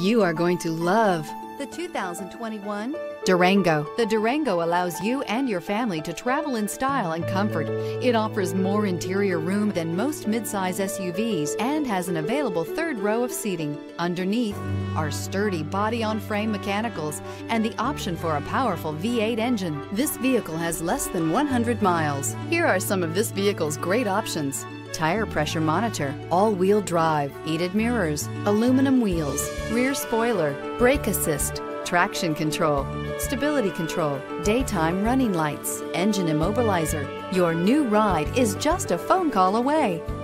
You are going to love the 2021 Durango. The Durango allows you and your family to travel in style and comfort. It offers more interior room than most midsize SUVs and has an available third row of seating. Underneath are sturdy body-on-frame mechanicals and the option for a powerful V8 engine. This vehicle has less than 100 miles. Here are some of this vehicle's great options: tire pressure monitor, all-wheel drive, heated mirrors, aluminum wheels, rear spoiler, brake assist, traction control, stability control, daytime running lights, engine immobilizer. Your new ride is just a phone call away.